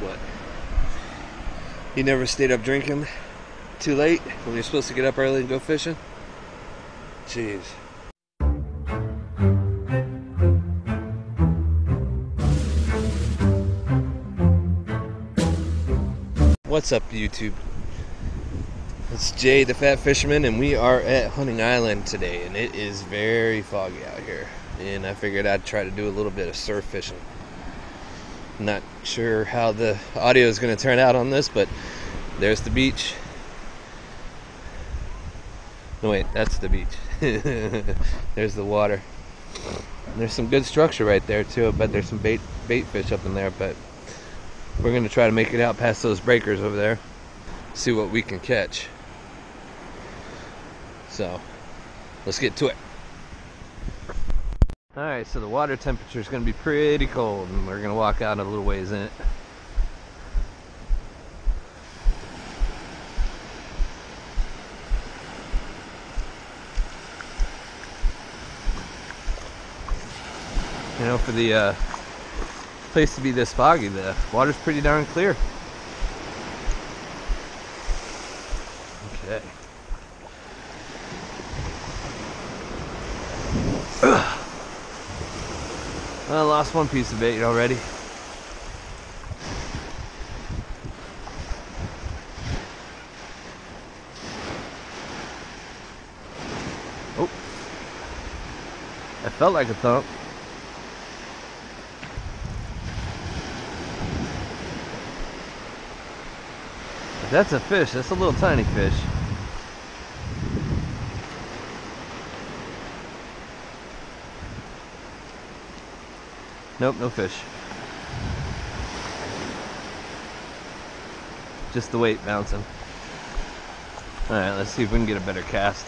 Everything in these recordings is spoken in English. but you never stayed up drinking too late when you're supposed to get up early and go fishing? Jeez. What's up, YouTube? It's Jay the Fat Fisherman, and we are at Hunting Island today, and it is very foggy out here, and I figured I'd try to do a little bit of surf fishing. Not sure how the audio is going to turn out on this, but there's the beach. No, wait, that's the beach. There's the water. There's some good structure right there too. I bet there's some bait fish up in there, but we're going to try to make it out past those breakers over there, see what we can catch. So let's get to it. Alright, so the water temperature is going to be pretty cold, and we're going to walk out a little ways in it. You know, for the place to be this foggy, the water's pretty darn clear. Okay. Ugh. I lost one piece of bait already. Oh, that felt like a thump. If that's a fish, that's a little tiny fish. Nope, no fish. Just the weight bouncing. Alright, let's see if we can get a better cast.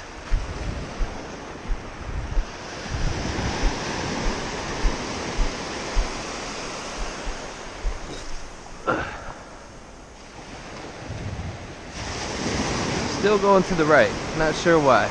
Still going to the right, not sure why.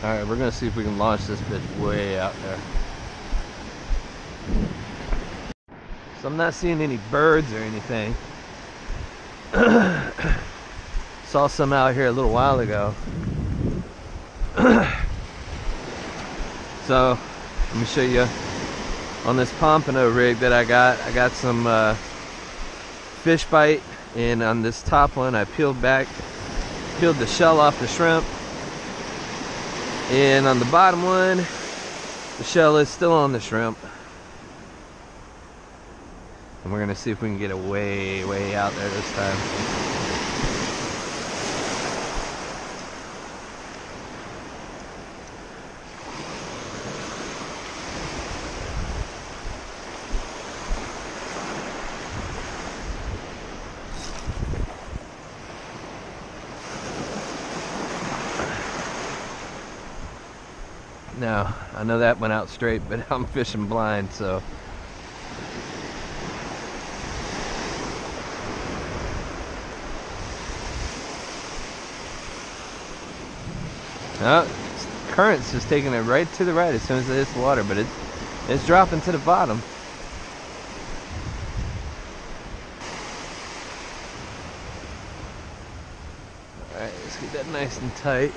Alright, we're gonna see if we can launch this bitch way out there. So I'm not seeing any birds or anything. Saw some out here a little while ago. So let me show you on this pompano rig that I got some fish bite. And on this top one, I peeled the shell off the shrimp. And on the bottom one, the shell is still on the shrimp. And we're gonna see if we can get it way, way out there this time. Now, I know that went out straight, but I'm fishing blind, so. Oh, current's just taking it right to the right as soon as it hits the water, but it's dropping to the bottom. All right, let's get that nice and tight.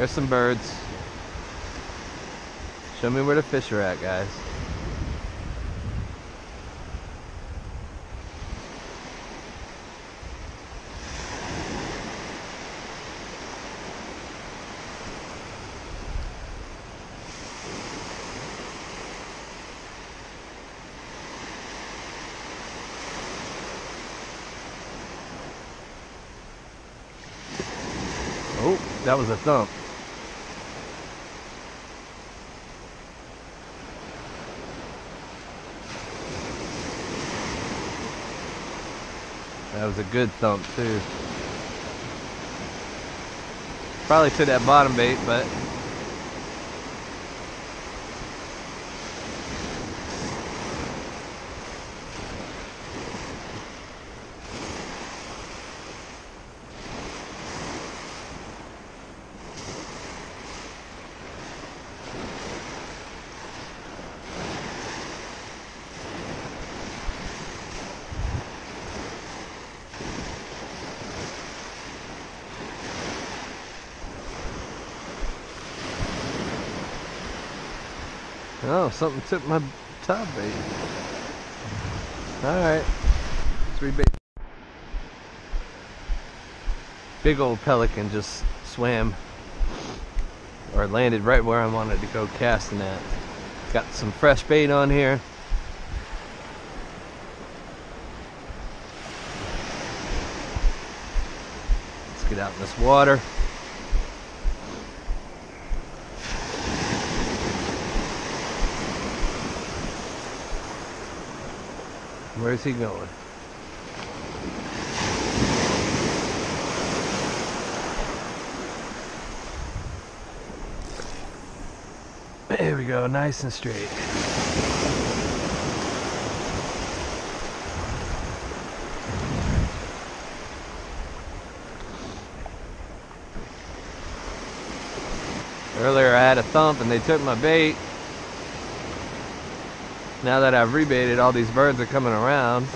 There's some birds. Show me where the fish are at, guys. Oh, that was a thump. That was a good thump too. Probably took that bottom bait, but oh, something took my top bait. Alright. Let's rebait. Big old pelican just swam or landed right where I wanted to go casting at. Got some fresh bait on here. Let's get out in this water. Where's he going? There we go, nice and straight. Earlier I had a thump and they took my bait. Now that I've rebaited, all these birds are coming around.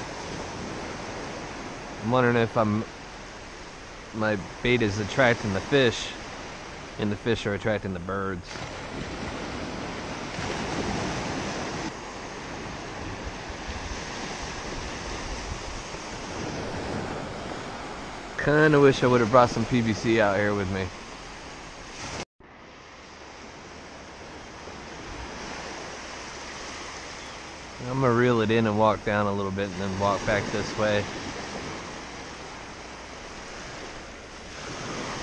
I'm wondering if my bait is attracting the fish, and the fish are attracting the birds. Kinda wish I would have brought some PVC out here with me. I'm gonna reel it in and walk down a little bit and then walk back this way.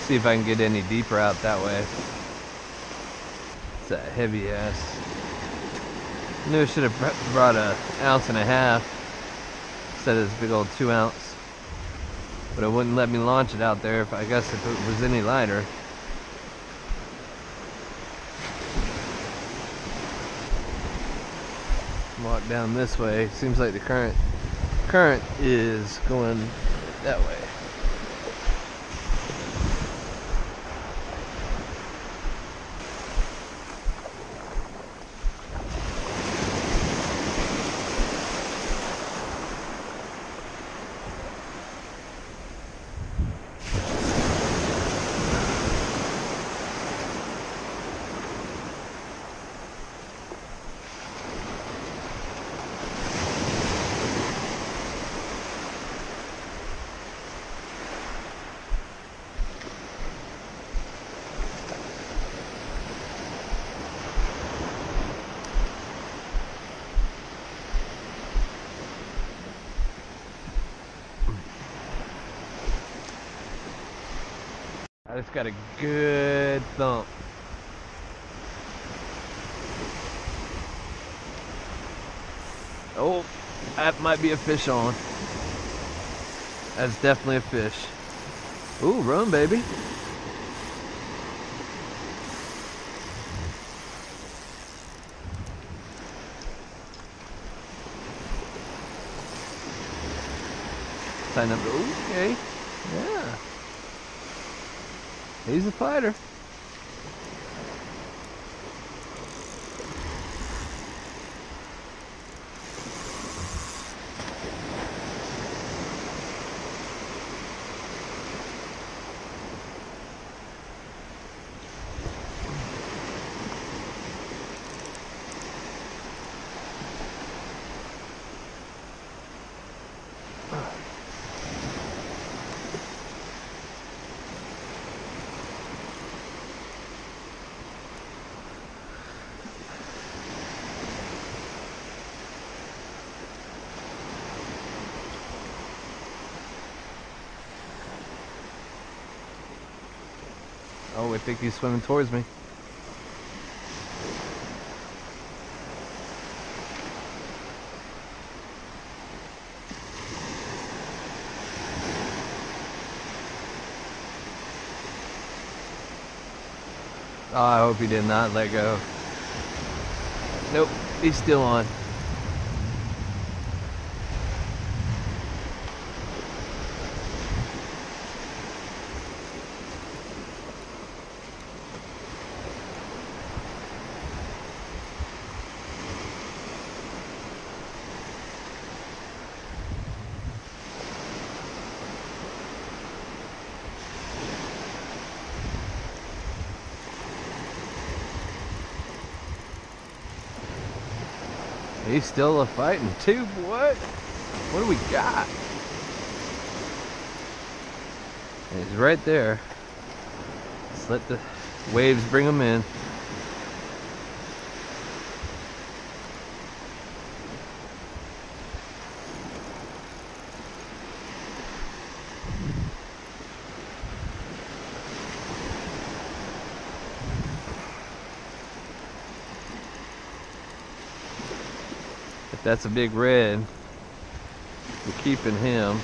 See if I can get any deeper out that way. It's that heavy ass. I knew I should have brought 1.5 ounces instead of this big old 2 ounce. But it wouldn't let me launch it out there if it was any lighter. Walk down this way. Seems like the current is going that way. I just got a good thump. Oh, that might be a fish on. That's definitely a fish. Ooh, run, baby. Sign up. Okay. Yeah. He's a fighter. Oh, I think he's swimming towards me. Oh, I hope he did not let go. Nope, he's still on. He's still fighting too, boy. What do we got? And he's right there. Just let the waves bring him in. That's a big red. We're keeping him.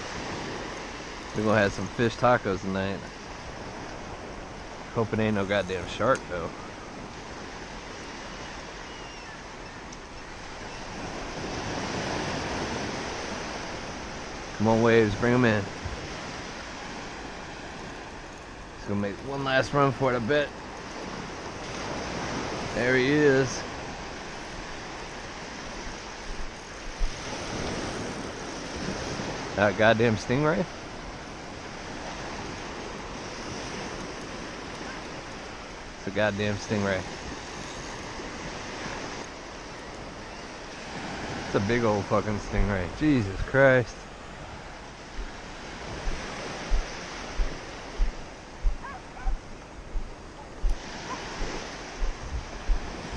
We're gonna have some fish tacos tonight. Hope it ain't no goddamn shark though. Come on, waves, bring him in. He's gonna make one last run for it, I bet. There he is. That goddamn stingray. It's a goddamn stingray. It's a big old fucking stingray. Jesus Christ.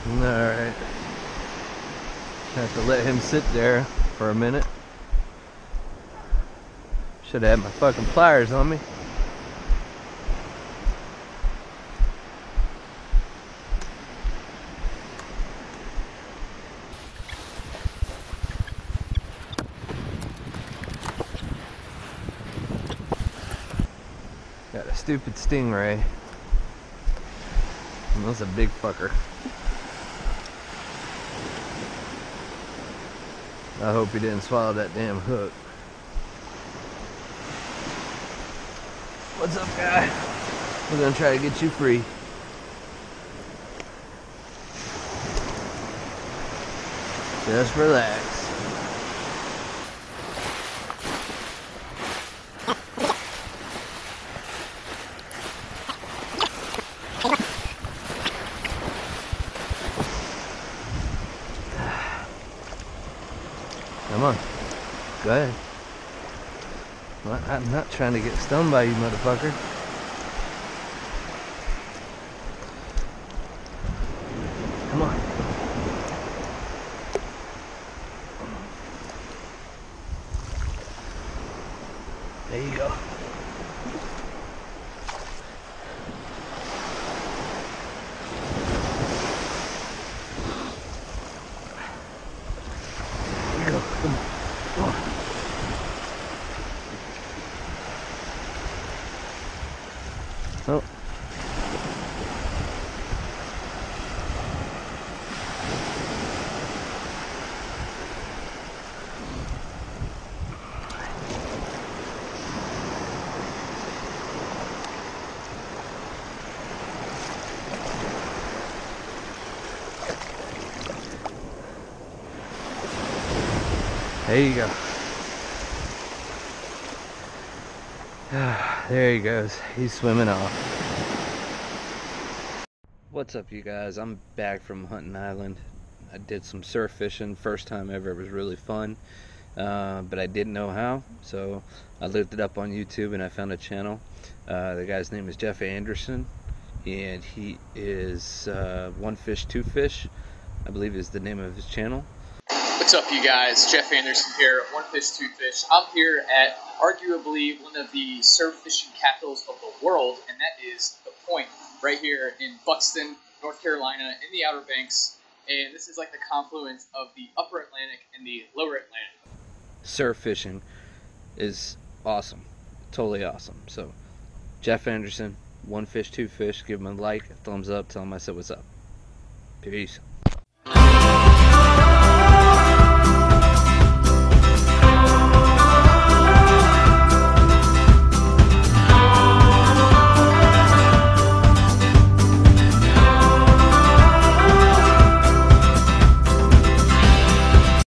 Alright. Have to let him sit there for a minute. Should have had my fucking pliers on me. Got a stupid stingray. And that's a big fucker. I hope he didn't swallow that damn hook. What's up, guy? We're gonna try to get you free. Just relax. Come on. Go ahead. I'm not trying to get stung by you, motherfucker. Come on. There you go. There you go. Come on. Come on. Oh. There you go. There he goes. He's swimming off. What's up, you guys? I'm back from Hunting Island. I did some surf fishing. First time ever. It was really fun. But I didn't know how. So I looked it up on YouTube and I found a channel. The guy's name is Jeff Anderson. And he is One Fish Two Fish, I believe is the name of his channel. What's up, you guys? Jeff Anderson here, One Fish Two Fish. I'm here at arguably one of the surf fishing capitals of the world, and that is The Point, right here in Buxton, North Carolina, in the Outer Banks. And this is like the confluence of the Upper Atlantic and the Lower Atlantic. Surf fishing is awesome, totally awesome. So, Jeff Anderson, One Fish Two Fish. Give him a like, a thumbs up, tell him I said what's up. Peace.